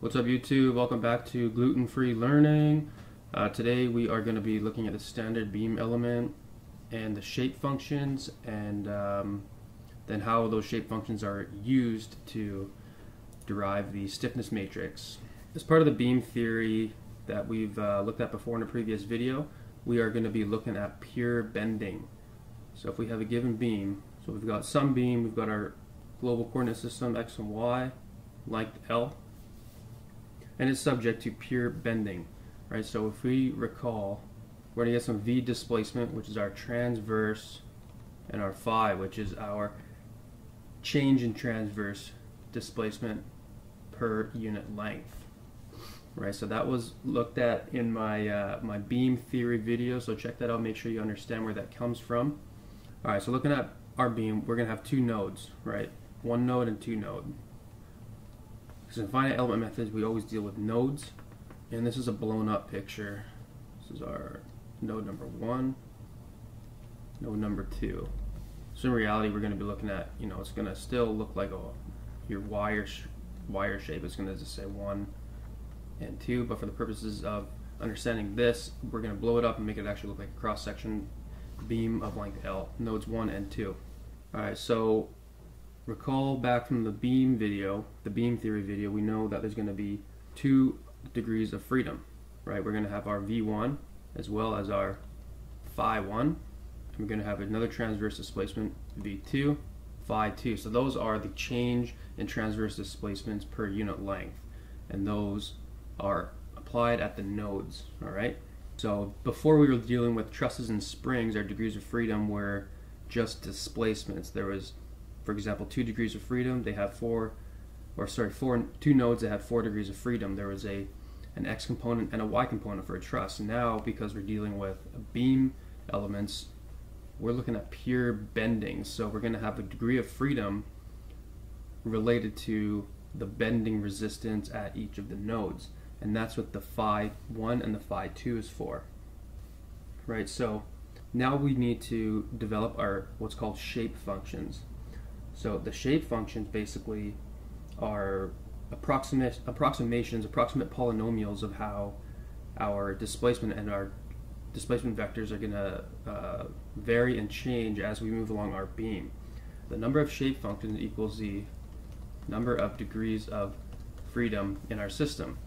What's up YouTube, welcome back to Gluten Free Learning. Today we are going to be looking at the standard beam element and the shape functions, and then how those shape functions are used to derive the stiffness matrix. As part of the beam theory that we've looked at before in a previous video, we are going to be looking at pure bending. So if we have a given beam, so we've got some beam, we've got our global coordinate system x and y, length L, and it's subject to pure bending, right? So if we recall, we're going to get some v displacement, which is our transverse, and our phi, which is our change in transverse displacement per unit length, right? So that was looked at in my my beam theory video, so check that out, make sure you understand where that comes from. All right, so looking at our beam, we're going to have two nodes, right? One node and two node. Because in finite element methods, we always deal with nodes. And this is a blown up picture. This is our node number one, node number two. So in reality, we're going to be looking at, you know, it's going to still look like your wire shape. It's going to just say one and two. But for the purposes of understanding this, we're going to blow it up and make it actually look like a cross section beam of length L, nodes one and two. All right, so recall back from the beam video, the beam theory video, we know that there's going to be 2 degrees of freedom, right? We're going to have our V1 as well as our phi1, and we're going to have another transverse displacement, V2, phi2. So those are the change in transverse displacements per unit length, and those are applied at the nodes, all right? So before we were dealing with trusses and springs, our degrees of freedom were just displacements. There was, for example, 2 degrees of freedom, they have two nodes that have 4 degrees of freedom. There was an X component and a Y component for a truss. Now, because we're dealing with beam elements, we're looking at pure bending. So we're gonna have a degree of freedom related to the bending resistance at each of the nodes. And that's what the phi 1 and the phi 2 is for, right? So now we need to develop our what's called shape functions. So the shape functions basically are approximate polynomials of how our displacement and our displacement vectors are going to vary and change as we move along our beam. The number of shape functions equals the number of degrees of freedom in our system.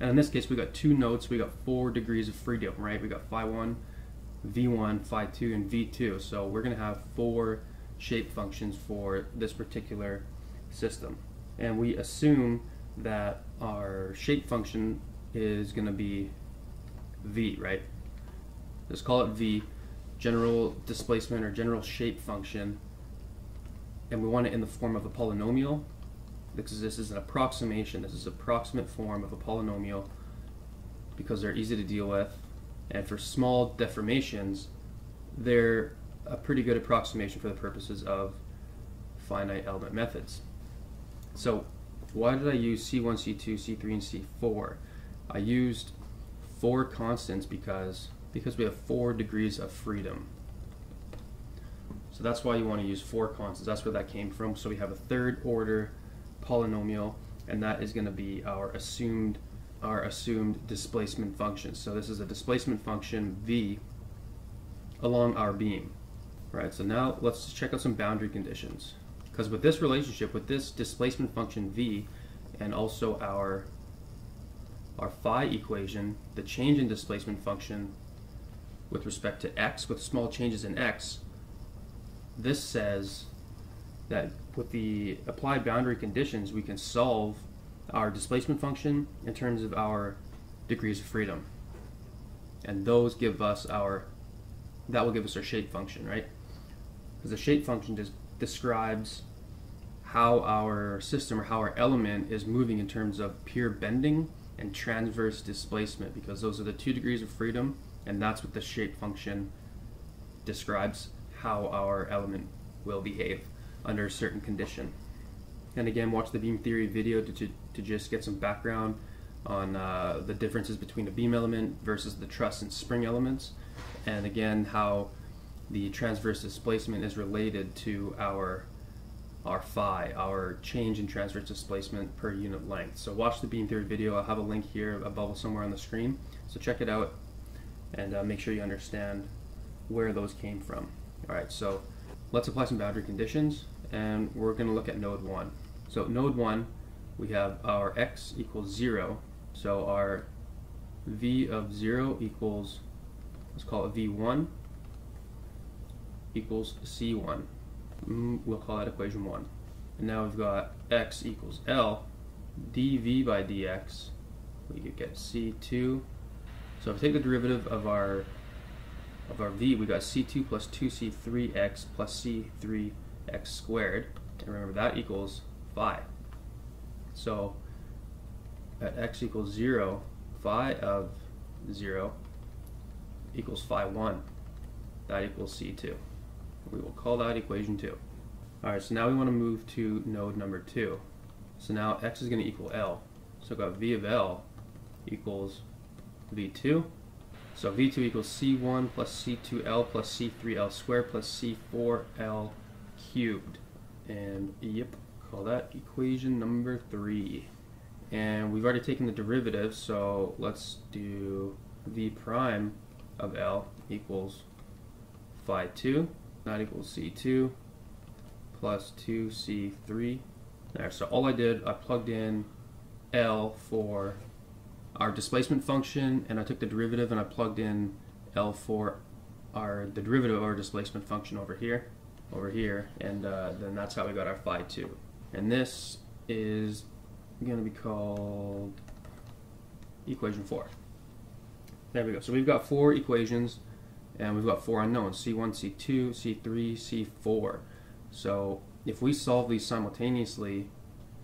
And in this case, we got two nodes, we got 4 degrees of freedom, right? We got phi1, v1, phi2, and v2. So we're going to have 4 shape functions for this particular system, and we assume that our shape function is going to be v, right? Let's call it v, general displacement or general shape function, and we want it in the form of a polynomial because this is an approximation. This is approximate form of a polynomial because they're easy to deal with, and for small deformations they're a pretty good approximation for the purposes of finite element methods. So why did I use C1, C2, C3, and C4? I used 4 constants because we have 4 degrees of freedom. So that's why you want to use 4 constants. That's where that came from. So we have a third order polynomial, and that is going to be our assumed displacement function. So this is a displacement function v along our beam. Right, so now let's check out some boundary conditions, because with this relationship, with this displacement function v, and also our phi equation, the change in displacement function with respect to x, with small changes in x, this says that with the applied boundary conditions, we can solve our displacement function in terms of our degrees of freedom, and those give us our shape function, right? Because the shape function just describes how our system or how our element is moving in terms of pure bending and transverse displacement, because those are the 2 degrees of freedom, and that's what the shape function describes, how our element will behave under a certain condition. And again, watch the beam theory video to just get some background on the differences between the beam element versus the truss and spring elements, and again how the transverse displacement is related to our our phi, our change in transverse displacement per unit length. So watch the beam theory video. I'll have a link here, a bubble somewhere on the screen. So check it out and make sure you understand where those came from. All right, so let's apply some boundary conditions, and we're going to look at node 1. So node 1, we have our x equals 0. So our v of 0 equals, let's call it v1 equals c1. We'll call that equation 1. And now we've got x equals L, dv by dx, we could get c2. So if we take the derivative of our v, we got c2 plus 2c3x plus c3x squared. And remember, that equals phi. So at x equals 0, phi of 0 equals phi 1. That equals c2. We will call that equation 2. Alright, so now we want to move to node number 2. So now x is going to equal L. So we've got v of L equals v2. So v2 equals c1 plus c2L plus c3L squared plus c4L cubed. And yep, call that equation number 3. And we've already taken the derivative, so let's do v prime of L equals phi 2. That equals c2 plus 2c3. There, so all I did, I plugged in L for our displacement function, and I took the derivative and I plugged in L for the derivative of our displacement function over here, and then that's how we got our phi 2. And this is going to be called equation 4. There we go. So we've got 4 equations, and we've got 4 unknowns, c1, c2, c3, c4. So if we solve these simultaneously,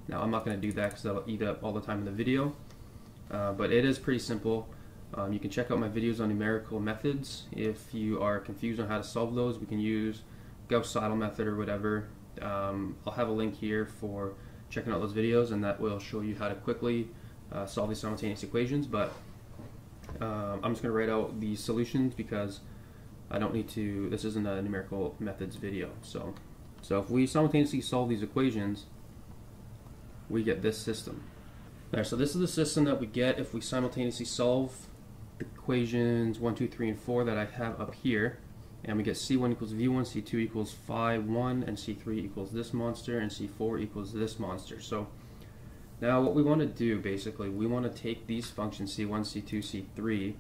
now I'm not going to do that because that'll eat up all the time in the video, but it is pretty simple. You can check out my videos on numerical methods. If you are confused on how to solve those, we can use Gauss-Seidel method or whatever. I'll have a link here for checking out those videos, and that will show you how to quickly solve these simultaneous equations, but I'm just going to write out the solutions because I don't need to, this isn't a numerical methods video. So if we simultaneously solve these equations, we get this system. There, so this is the system that we get if we simultaneously solve the equations 1, 2, 3, and 4 that I have up here. And we get c1 equals v1, c2 equals phi 1, and c3 equals this monster, and c4 equals this monster. So now what we want to do, basically, we want to take these functions, c1, c2, c3,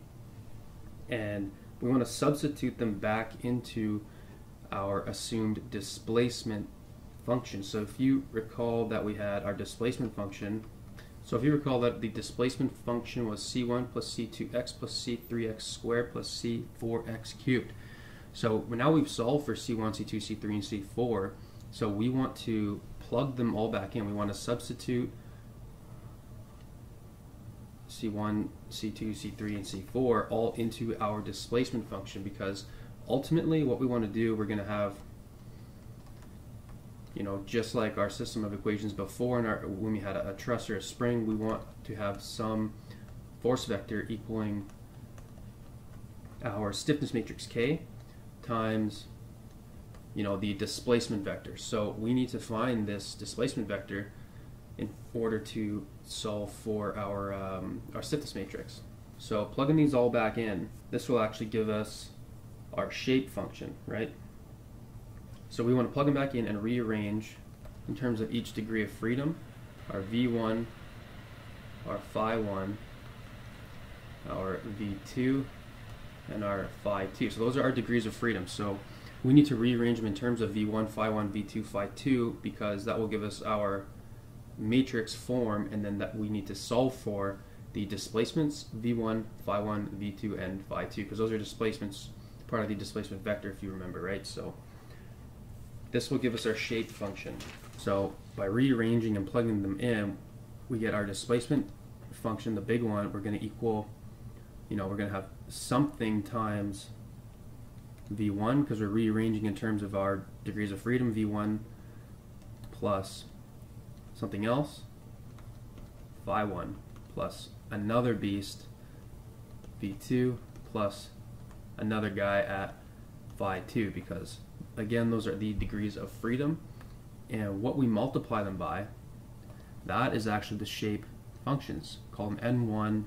and we want to substitute them back into our assumed displacement function. So if you recall that we had our displacement function, so if you recall that the displacement function was c1 plus c2x plus c3x squared plus c4x cubed. So now we've solved for c1, c2, c3, and c4, so we want to plug them all back in. We want to substitute c1, c2, c3, and c4 all into our displacement function, because ultimately what we want to do, we're going to have, you know, just like our system of equations before when we had a truss or a spring, we want to have some force vector equaling our stiffness matrix K times, you know, the displacement vector. So we need to find this displacement vector in order to solve for our stiffness matrix. So plugging these all back in, this will actually give us our shape function, right? So we want to plug them back in and rearrange in terms of each degree of freedom, our v1, our phi1, our v2, and our phi 2. So those are our degrees of freedom. So we need to rearrange them in terms of v1, phi1, v2, phi 2, because that will give us our matrix form, and then that we need to solve for the displacements v1, phi1, v2, and phi 2, because those are displacements, part of the displacement vector, if you remember, right? So this will give us our shape function. So by rearranging and plugging them in, we get our displacement function, the big one. We're going to equal, you know, we're going to have something times v1, because we're rearranging in terms of our degrees of freedom, v1 plus something else, phi1, plus another beast, v2, plus another guy at phi 2, because again, those are the degrees of freedom, and what we multiply them by, that is actually the shape functions. Call them n1,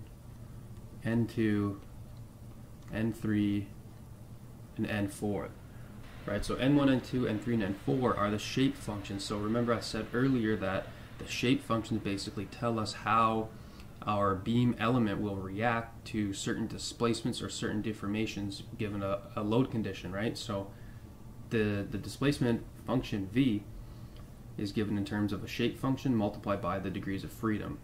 n2, n3, and n4. Right? So n1, n2, n3, and n4 are the shape functions. So remember I said earlier that the shape functions basically tell us how our beam element will react to certain displacements or certain deformations given a load condition, right? So the displacement function v is given in terms of a shape function multiplied by the degrees of freedom.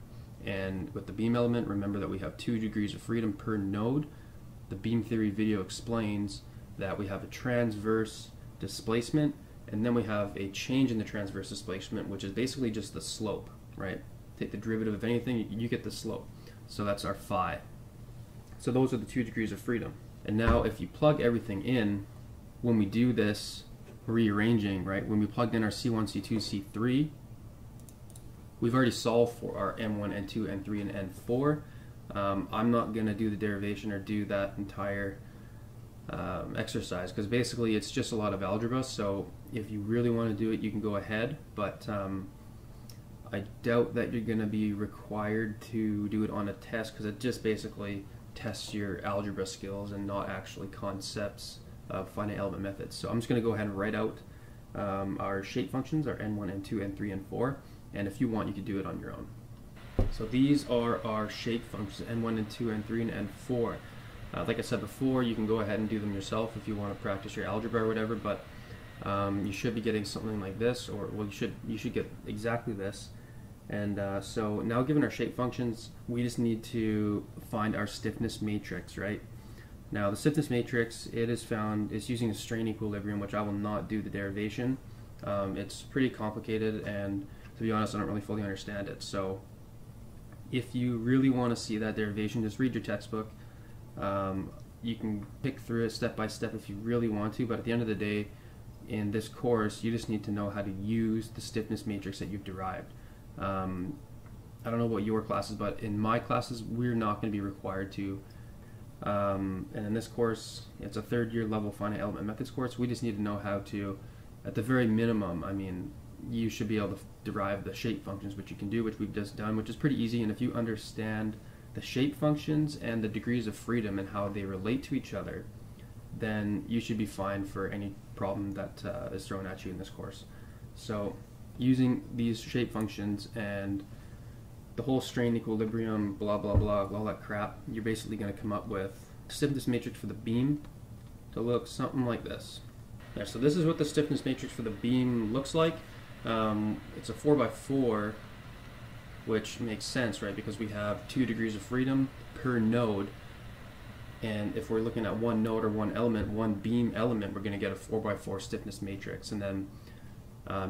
And with the beam element, remember that we have 2 degrees of freedom per node. The beam theory video explains that we have a transverse displacement, and then we have a change in the transverse displacement, which is basically just the slope, right? Take the derivative of anything, you get the slope. So that's our phi. So those are the 2 degrees of freedom. And now if you plug everything in, when we do this rearranging, right, when we plugged in our C1, C2, C3, we've already solved for our M1, N2, N3, and N4. I'm not going to do the derivation or do that entire exercise, because basically it's just a lot of algebra, so if you really want to do it, you can go ahead, but I doubt that you're going to be required to do it on a test, because it just basically tests your algebra skills and not actually concepts of finite element methods. So I'm just going to go ahead and write out our shape functions, our n1, n2, n3, n4, and if you want, you can do it on your own. So these are our shape functions, n1, n2, n3, and n4. Like I said before, you can go ahead and do them yourself if you want to practice your algebra or whatever, but you should be getting something like this, or well, you should get exactly this. And so now, given our shape functions, we just need to find our stiffness matrix, right? Now the stiffness matrix, it is found, it's using a strain equilibrium, which I will not do the derivation. It's pretty complicated, and to be honest, I don't really fully understand it. So if you really want to see that derivation, just read your textbook. You can pick through it step by step if you really want to, but at the end of the day, in this course, you just need to know how to use the stiffness matrix that you've derived. I don't know about your classes, but in my classes, we're not going to be required to. And in this course, it's a third-year level finite element methods course. We just need to know how to, at the very minimum, I mean, you should be able to derive the shape functions, which you can do, which we've just done, which is pretty easy. And if you understand the shape functions and the degrees of freedom and how they relate to each other, then you should be fine for any problem that is thrown at you in this course. So using these shape functions and the whole strain equilibrium, blah, blah, blah, all that crap, you're basically going to come up with a stiffness matrix for the beam to look something like this. There, so this is what the stiffness matrix for the beam looks like. It's a 4x4, which makes sense, right, because we have 2 degrees of freedom per node, and if we're looking at one node or one element, one beam element, we're going to get a 4x4 stiffness matrix. And then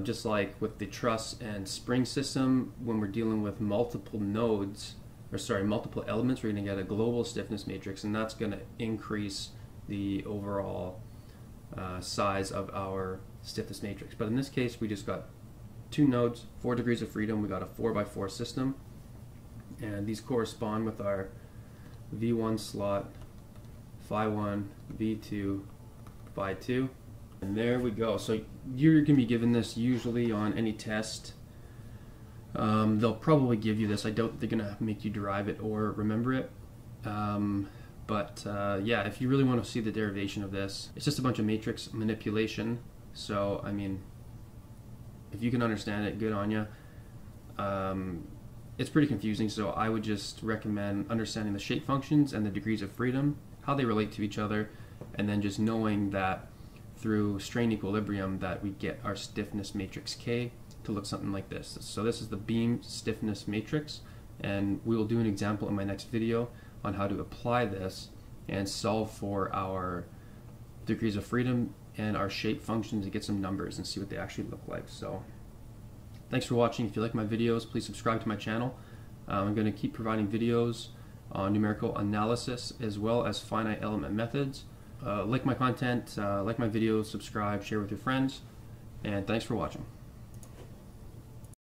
just like with the truss and spring system, when we're dealing with multiple nodes, or sorry, multiple elements, we're going to get a global stiffness matrix, and that's going to increase the overall size of our stiffness matrix. But in this case, we just got 2 nodes, 4 degrees of freedom, we got a 4x4 system, and these correspond with our V1 slot, phi1, V2, phi2. And there we go. So you're going to be given this usually on any test. They'll probably give you this. I doubt they're going to make you derive it or remember it. Yeah, if you really want to see the derivation of this, it's just a bunch of matrix manipulation. So, I mean, if you can understand it, good on you. It's pretty confusing, so I would just recommend understanding the shape functions and the degrees of freedom, how they relate to each other, and then just knowing that through strain equilibrium that we get our stiffness matrix K to look something like this. So this is the beam stiffness matrix, and we will do an example in my next video on how to apply this and solve for our degrees of freedom and our shape functions to get some numbers and see what they actually look like. So thanks for watching. If you like my videos, please subscribe to my channel. I'm going to keep providing videos on numerical analysis as well as finite element methods. Like my content, like my videos, subscribe, share with your friends, and thanks for watching.